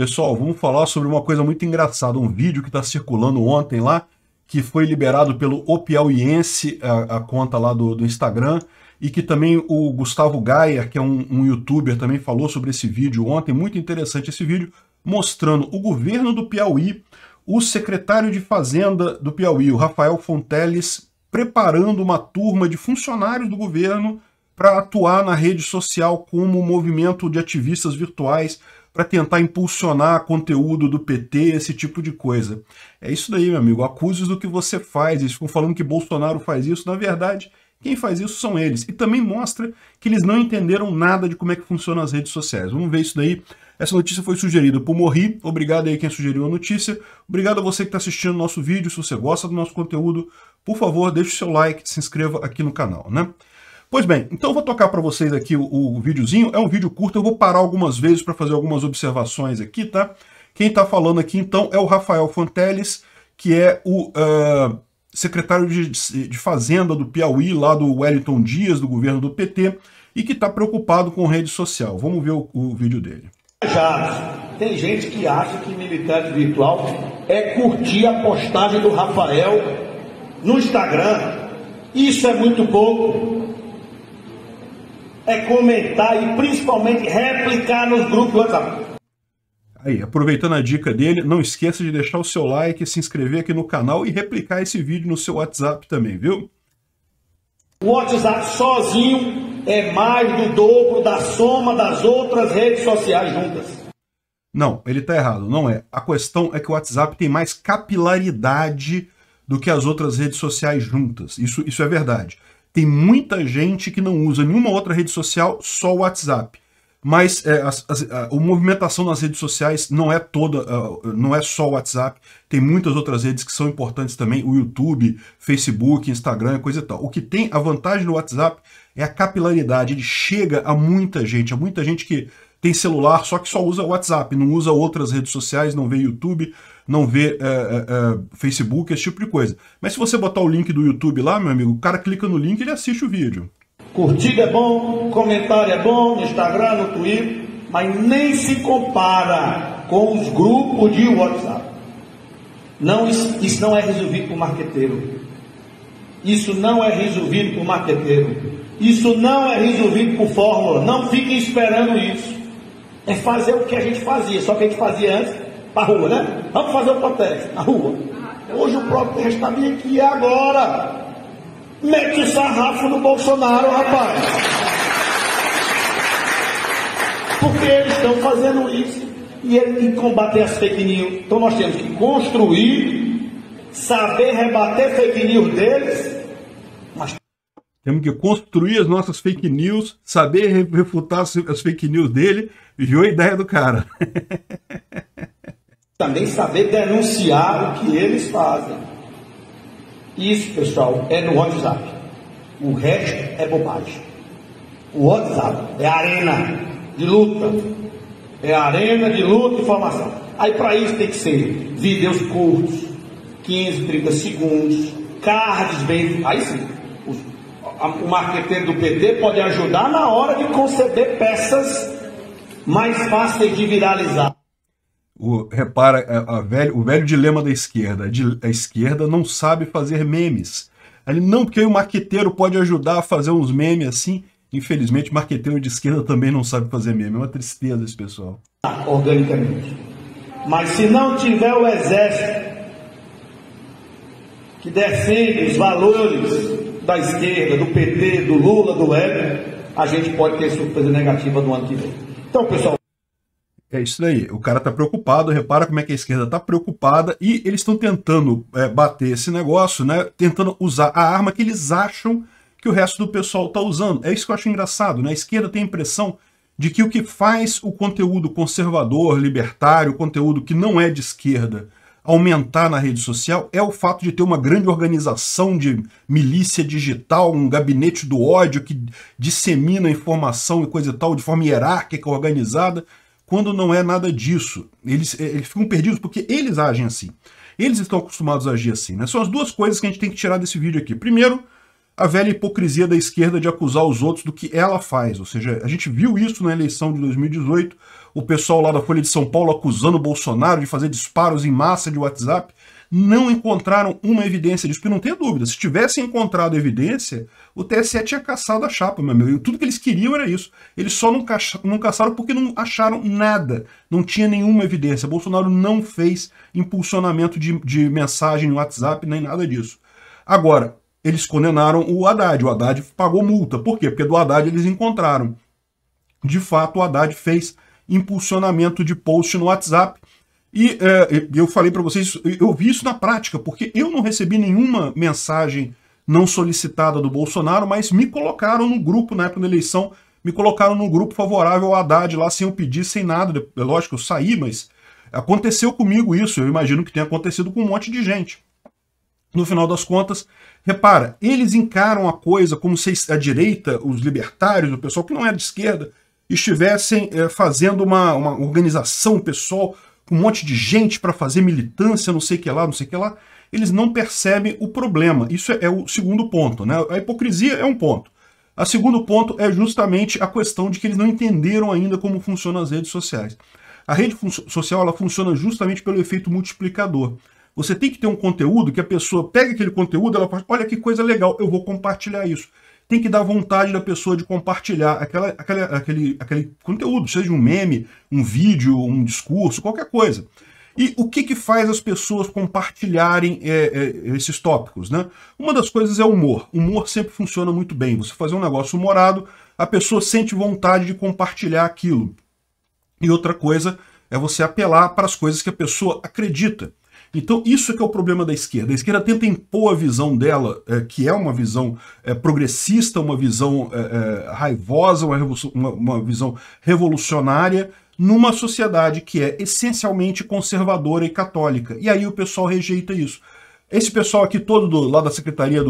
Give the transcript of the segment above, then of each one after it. Pessoal, vamos falar sobre uma coisa muito engraçada, um vídeo que está circulando ontem lá, que foi liberado pelo O Piauiense, a conta lá do Instagram, e que também o Gustavo Gaia, que é um youtuber, também falou sobre esse vídeo ontem, muito interessante esse vídeo, mostrando o governo do Piauí, o secretário de Fazenda do Piauí, o Rafael Fonteles, preparando uma turma de funcionários do governo para atuar na rede social como movimento de ativistas virtuais, para tentar impulsionar conteúdo do PT, esse tipo de coisa. É isso daí, meu amigo, acusos do que você faz. Eles ficam falando que Bolsonaro faz isso. Na verdade, quem faz isso são eles. E também mostra que eles não entenderam nada de como é que funcionam as redes sociais. Vamos ver isso daí. Essa notícia foi sugerida por Morri. Obrigado aí quem sugeriu a notícia. Obrigado a você que está assistindo o nosso vídeo. Se você gosta do nosso conteúdo, por favor, deixe o seu like, se inscreva aqui no canal, né? Pois bem, então eu vou tocar para vocês aqui o videozinho, é um vídeo curto, eu vou parar algumas vezes para fazer algumas observações aqui, tá? Quem está falando aqui, então, é o Rafael Fonteles, que é o secretário de Fazenda do Piauí, lá do Wellington Dias, do governo do PT, e que está preocupado com rede social. Vamos ver o vídeo dele. Tem gente que acha que militante virtual é curtir a postagem do Rafael no Instagram. Isso é muito pouco. É comentar e principalmente replicar nos grupos do WhatsApp. Aí, aproveitando a dica dele, não esqueça de deixar o seu like, se inscrever aqui no canal e replicar esse vídeo no seu WhatsApp também, viu? O WhatsApp sozinho é mais do dobro da soma das outras redes sociais juntas. Não, ele tá errado, não é. A questão é que o WhatsApp tem mais capilaridade do que as outras redes sociais juntas. Isso é verdade. Tem muita gente que não usa nenhuma outra rede social, só o WhatsApp. Mas a movimentação nas redes sociais não é toda, não é só o WhatsApp. Tem muitas outras redes que são importantes também, o YouTube, Facebook, Instagram, coisa e tal. O que tem a vantagem do WhatsApp é a capilaridade, ele chega a muita gente. Há muita gente que tem celular, só que só usa o WhatsApp, não usa outras redes sociais, não vê YouTube, não vê Facebook, esse tipo de coisa. Mas se você botar o link do YouTube lá, meu amigo, o cara clica no link e ele assiste o vídeo. Curtida é bom, comentário é bom, no Instagram, no Twitter, mas nem se compara com os grupos de WhatsApp. Não, isso não é resolvido por marqueteiro. Isso não é resolvido por marqueteiro. Isso não é resolvido por fórmula. Não fiquem esperando isso. É fazer o que a gente fazia, só que a gente fazia antes para a rua, né? Vamos fazer o protesto na rua. Hoje o protesto está bem aqui agora. Mete o sarrafo no Bolsonaro, rapaz. Porque eles estão fazendo isso e ele tem que combater as fake news. Então nós temos que construir, saber rebater fake news deles. Temos que construir as nossas fake news, saber refutar as fake news dele, viu a ideia do cara. Também saber denunciar o que eles fazem. Isso, pessoal, é no WhatsApp. O resto é bobagem. O WhatsApp é arena de luta. É arena de luta e informação. Aí para isso tem que ser vídeos curtos, 15, 30 segundos, cards bem... Aí sim, o marqueteiro do PT pode ajudar na hora de conceber peças mais fáceis de viralizar. Repara o velho dilema da esquerda. A esquerda não sabe fazer memes. Ele não, porque o marqueteiro pode ajudar a fazer uns memes assim. Infelizmente, marqueteiro de esquerda também não sabe fazer meme. É uma tristeza esse pessoal. Organicamente. Mas se não tiver o exército que defende os valores da esquerda, do PT, do Lula, do Web, a gente pode ter surpresa negativa no ano que vem. Então, pessoal... É isso daí. O cara tá preocupado, repara como é que a esquerda tá preocupada e eles estão tentando bater esse negócio, né? Tentando usar a arma que eles acham que o resto do pessoal tá usando. É isso que eu acho engraçado, né? A esquerda tem a impressão de que o que faz o conteúdo conservador, libertário, conteúdo que não é de esquerda, aumentar na rede social é o fato de ter uma grande organização de milícia digital, um gabinete do ódio que dissemina informação e coisa e tal de forma hierárquica, organizada, quando não é nada disso. Eles ficam perdidos porque eles agem assim. Eles estão acostumados a agir assim, né? São as duas coisas que a gente tem que tirar desse vídeo aqui. Primeiro, a velha hipocrisia da esquerda de acusar os outros do que ela faz. Ou seja, a gente viu isso na eleição de 2018, o pessoal lá da Folha de São Paulo acusando o Bolsonaro de fazer disparos em massa de WhatsApp. Não encontraram uma evidência disso, porque não tenha dúvida, se tivessem encontrado evidência, o TSE tinha caçado a chapa, meu amigo. E tudo que eles queriam era isso. Eles só não caçaram porque não acharam nada. Não tinha nenhuma evidência. Bolsonaro não fez impulsionamento de mensagem no WhatsApp, nem nada disso. Agora, eles condenaram o Haddad. O Haddad pagou multa. Por quê? Porque do Haddad eles encontraram. De fato, o Haddad fez impulsionamento de post no WhatsApp. E eu falei para vocês, eu vi isso na prática, porque eu não recebi nenhuma mensagem não solicitada do Bolsonaro, mas me colocaram no grupo, na época da eleição, me colocaram no grupo favorável ao Haddad lá, sem eu pedir, sem nada. É lógico, eu saí, mas aconteceu comigo isso, eu imagino que tenha acontecido com um monte de gente. No final das contas, repara, eles encaram a coisa como se a direita, os libertários, o pessoal que não era de esquerda, estivessem fazendo uma organização pessoal, um monte de gente para fazer militância, não sei o que lá, não sei o que lá. Eles não percebem o problema. Isso é o segundo ponto, né? A hipocrisia é um ponto. O segundo ponto é justamente a questão de que eles não entenderam ainda como funcionam as redes sociais. A rede social, ela funciona justamente pelo efeito multiplicador. Você tem que ter um conteúdo que a pessoa pega aquele conteúdo, ela fala, olha que coisa legal, eu vou compartilhar isso. Tem que dar vontade da pessoa de compartilhar aquele conteúdo, seja um meme, um vídeo, um discurso, qualquer coisa. E o que faz as pessoas compartilharem esses tópicos, né? Uma das coisas é o humor. O humor sempre funciona muito bem. Você fazer um negócio humorado, a pessoa sente vontade de compartilhar aquilo. E outra coisa é você apelar para as coisas que a pessoa acredita. Então isso que é o problema da esquerda. A esquerda tenta impor a visão dela, que é uma visão progressista, uma visão raivosa, uma visão revolucionária, numa sociedade que é essencialmente conservadora e católica. E aí o pessoal rejeita isso. Esse pessoal aqui todo lá da Secretaria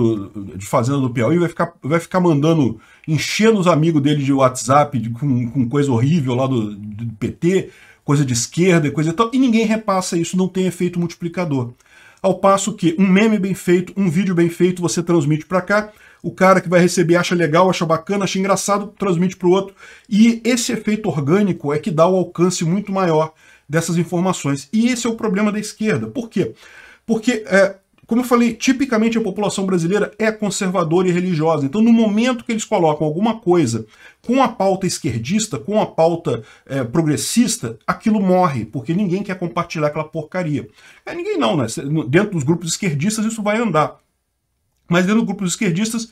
de Fazenda do Piauí vai ficar mandando, enchendo os amigos dele de WhatsApp com coisa horrível lá do PT, coisa de esquerda e coisa e tal, e ninguém repassa isso, não tem efeito multiplicador. Ao passo que um meme bem feito, um vídeo bem feito, você transmite para cá, o cara que vai receber acha legal, acha bacana, acha engraçado, transmite para o outro, e esse efeito orgânico é que dá o alcance muito maior dessas informações. E esse é o problema da esquerda. Por quê? Porque, como eu falei, tipicamente a população brasileira é conservadora e religiosa. Então, no momento que eles colocam alguma coisa com a pauta esquerdista, com a pauta progressista, aquilo morre, porque ninguém quer compartilhar aquela porcaria. Ninguém não, né? Dentro dos grupos esquerdistas isso vai andar. Mas dentro dos grupos esquerdistas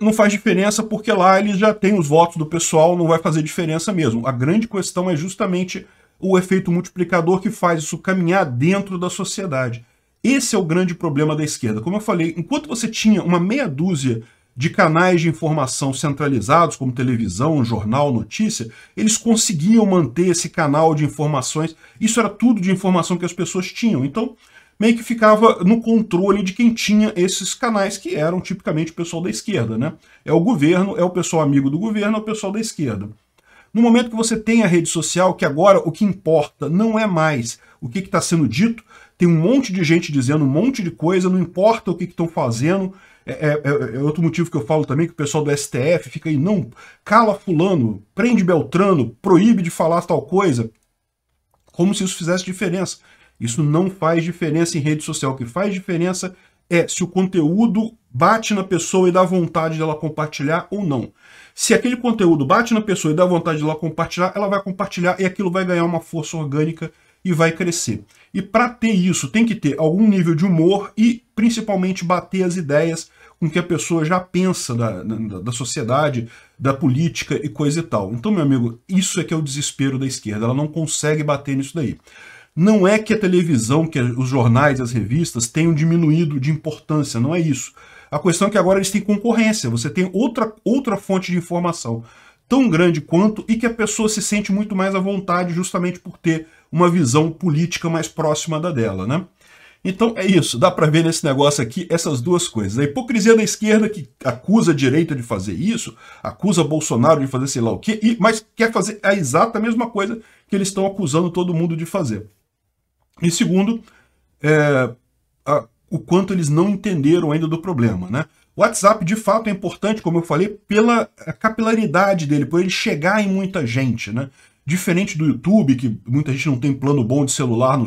não faz diferença, porque lá eles já têm os votos do pessoal, não vai fazer diferença mesmo. A grande questão é justamente o efeito multiplicador que faz isso caminhar dentro da sociedade. Esse é o grande problema da esquerda. Como eu falei, enquanto você tinha uma meia dúzia de canais de informação centralizados, como televisão, jornal, notícia, eles conseguiam manter esse canal de informações. Isso era tudo de informação que as pessoas tinham. Então, meio que ficava no controle de quem tinha esses canais, que eram tipicamente o pessoal da esquerda, né? É o governo, é o pessoal amigo do governo, é o pessoal da esquerda. No momento que você tem a rede social, que agora o que importa não é mais o que está sendo dito, tem um monte de gente dizendo um monte de coisa, não importa o que estão fazendo. É outro motivo que eu falo também, que o pessoal do STF fica aí, não, cala fulano, prende Beltrano, proíbe de falar tal coisa, como se isso fizesse diferença. Isso não faz diferença em rede social. O que faz diferença é se o conteúdo bate na pessoa e dá vontade dela compartilhar ou não. Se aquele conteúdo bate na pessoa e dá vontade dela compartilhar, ela vai compartilhar e aquilo vai ganhar uma força orgânica e vai crescer. E para ter isso, tem que ter algum nível de humor e, principalmente, bater as ideias com que a pessoa já pensa da sociedade, da política e coisa e tal. Então, meu amigo, isso é que é o desespero da esquerda. Ela não consegue bater nisso daí. Não é que a televisão, que os jornais, as revistas tenham diminuído de importância, não é isso. A questão é que agora eles têm concorrência, você tem outra fonte de informação tão grande quanto, e que a pessoa se sente muito mais à vontade justamente por ter uma visão política mais próxima da dela, né? Então é isso, dá para ver nesse negócio aqui essas duas coisas. A hipocrisia da esquerda, que acusa a direita de fazer isso, acusa Bolsonaro de fazer sei lá o quê, mas quer fazer a exata mesma coisa que eles estão acusando todo mundo de fazer. E segundo, o quanto eles não entenderam ainda do problema, né? O WhatsApp, de fato, é importante, como eu falei, pela capilaridade dele, por ele chegar em muita gente, né? Diferente do YouTube, que muita gente não tem plano bom de celular,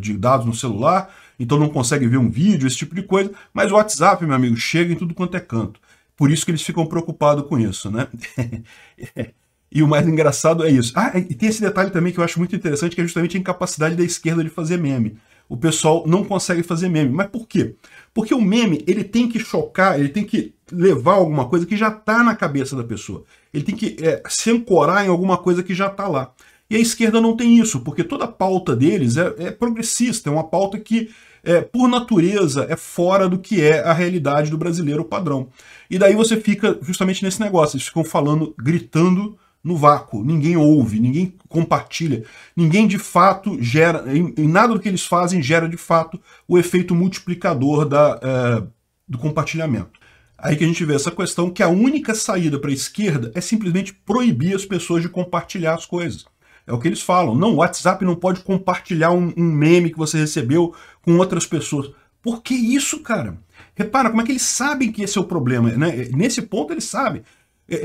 de dados no celular, então não consegue ver um vídeo, esse tipo de coisa. Mas o WhatsApp, meu amigo, chega em tudo quanto é canto. Por isso que eles ficam preocupados com isso, né? E o mais engraçado é isso. Ah, e tem esse detalhe também que eu acho muito interessante, que é justamente a incapacidade da esquerda de fazer meme. O pessoal não consegue fazer meme. Mas por quê? Porque o meme, ele tem que chocar, ele tem que levar alguma coisa que já está na cabeça da pessoa. Ele tem que se ancorar em alguma coisa que já está lá. E a esquerda não tem isso, porque toda a pauta deles é progressista, é uma pauta que, por natureza, é fora do que é a realidade do brasileiro padrão. E daí você fica justamente nesse negócio, eles ficam falando, gritando no vácuo, ninguém ouve, ninguém compartilha, ninguém de fato gera, em nada do que eles fazem gera de fato o efeito multiplicador do compartilhamento. Aí que a gente vê essa questão que a única saída para a esquerda é simplesmente proibir as pessoas de compartilhar as coisas. É o que eles falam, não, o WhatsApp não pode compartilhar um meme que você recebeu com outras pessoas. Por que isso, cara? Repara, como é que eles sabem que esse é o problema, né? Nesse ponto eles sabem.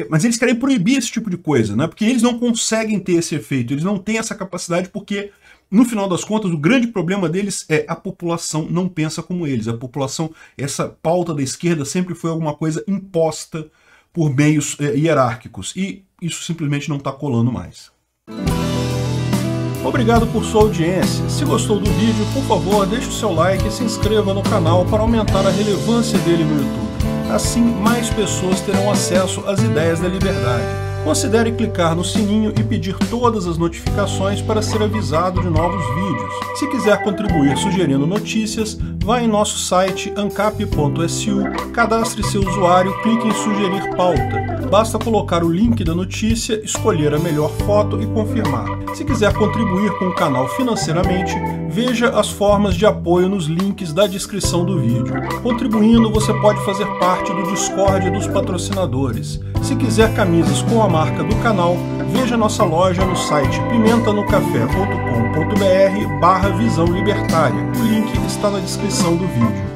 Mas eles querem proibir esse tipo de coisa, né? Porque eles não conseguem ter esse efeito, eles não têm essa capacidade porque, no final das contas, o grande problema deles é a população não pensa como eles. A população, essa pauta da esquerda sempre foi alguma coisa imposta por meios hierárquicos. E isso simplesmente não está colando mais. Obrigado por sua audiência. Se gostou do vídeo, por favor, deixe o seu like e se inscreva no canal para aumentar a relevância dele no YouTube. Assim, mais pessoas terão acesso às ideias da liberdade. Considere clicar no sininho e pedir todas as notificações para ser avisado de novos vídeos. Se quiser contribuir sugerindo notícias, vá em nosso site ancap.su, cadastre seu usuário, clique em sugerir pauta. Basta colocar o link da notícia, escolher a melhor foto e confirmar. Se quiser contribuir com o canal financeiramente, veja as formas de apoio nos links da descrição do vídeo. Contribuindo, você pode fazer parte do Discord dos patrocinadores. Se quiser camisas com a marca do canal, veja nossa loja no site pimentanocafé.com.br/visão libertária. O link está na descrição do vídeo.